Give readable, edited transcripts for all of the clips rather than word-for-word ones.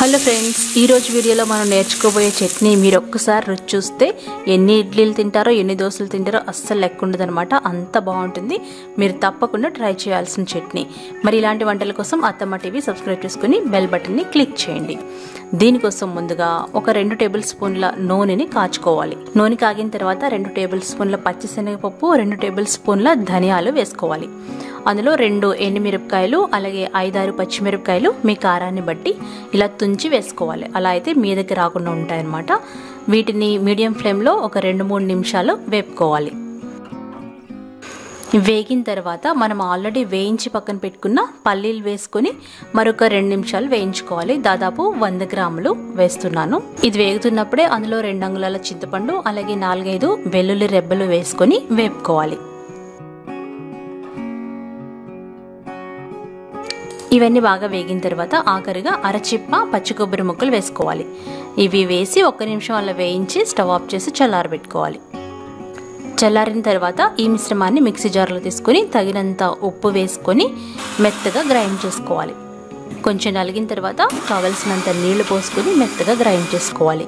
Hello friends ఈ రోజు వీడియోలో మనం నేర్చుకోబోయే చట్నీ మీరు ఒక్కసారి రుచి చూస్తే ఎన్ని ఇడ్లీలు తింటారో ఎన్ని దోశలు తింటారో అస్సలు లెక్క ఉండదన్నమాట అంత బాగుంటుంది మీరు తప్పకుండా ట్రై చేయాల్సిన చట్నీ మరి ఇలాంటి వంటల కోసం అత్తమ్మ టీవీ సబ్స్క్రైబ్ చేసుకొని బెల్ బటన్ ని క్లిక్ చేయండి దీనికోసం ముందుగా ఒక 2 టేబుల్ స్పూన్ల నూనెని కాచుకోవాలి నూనె కాగిన తర్వాత 2 టేబుల్ స్పూన్ల పచ్చిశనగపప్పు 2 టేబుల్ స్పూన్ల ధనియాలు వేసుకోవాలి అందులో 2 ఎండుమిరపకాయలు అలాగే 5-6 పచ్చిమిరపకాయలు మీ కారాన్ని బట్టి ఇలా తుంచి వేసుకోవాలి అలా అయితే మీ దగ్గర రాకుండా ఉంటాయన్నమాట వీటిని మీడియం ఫ్లేమ్లో ఒక 2-3 నిమిషాలు వేపుకోవాలి వేగిన తర్వాత మనం ఆల్రెడీ వేయించి పక్కన పెట్టుకున్న పల్లీలు వేసుకొని మరొక 2 నిమిషాలు వేయించుకోవాలి దాదాపు 100 గ్రాములు వేస్తున్నాను ఇది వేగుతున్నప్పుడే అందులో 2 అంగుళాల చింతపండు అలాగే 4-5 వెల్లుల్లి రెబ్బలు వేసుకొని వేపుకోవాలి ఇవన్నీ బాగా వేగిన తర్వాత ఆఖరిగా అరచిప్ప పచ్చి కొబ్బరి ముక్కలు వేసుకోవాలి ఇవి వేసి 1 నిమిషం అలా వేయించి స్టవ్ ఆఫ్ చేసి చల్లారబెట్టుకోవాలి చల్లారిన తర్వాత ఈ మిశ్రమాన్ని మిక్సీ జార్లో తీసుకొని తగినంత ఉప్పు వేసుకొని మెత్తగా గ్రైండ్ చేసుకోవాలి కొంచెం నలిగిన తర్వాత కావలసినంత నీళ్లు పోసుకొని మెత్తగా గ్రైండ్ చేసుకోవాలి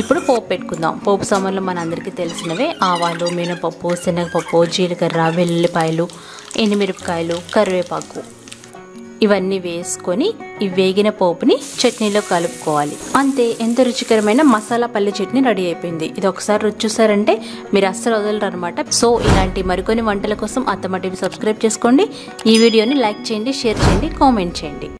ఇప్పుడు పోపు పెట్టుకుందాం పోపు సామాన్లు మనందరికీ తెలిసినవే ఆవాలు మినపప్పు శనగపప్పు జీలకర్ర వెల్లుల్లిపాయలు ఎండుమిరపకాయలు కరివేపాకు ఇవన్నీ వేసుకొని ఈ వేగిన పోపుని చట్నీలో కలుపుకోవాలి అంతే ఎంతో రుచికరమైన మసాలా పల్లి చట్నీ రెడీ అయిపోయింది ఇది ఒకసారి రుచి చూసారంటే మీరు అస్సలు వదలరు అనమాట సో ఇలాంటి మరికొన్ని వంటల కోసం అత్తమ్మ టీవీ సబ్స్క్రైబ్ చేసుకోండి ఈ వీడియోని లైక్ చేయండి షేర్ చేయండి కామెంట్ చేయండి.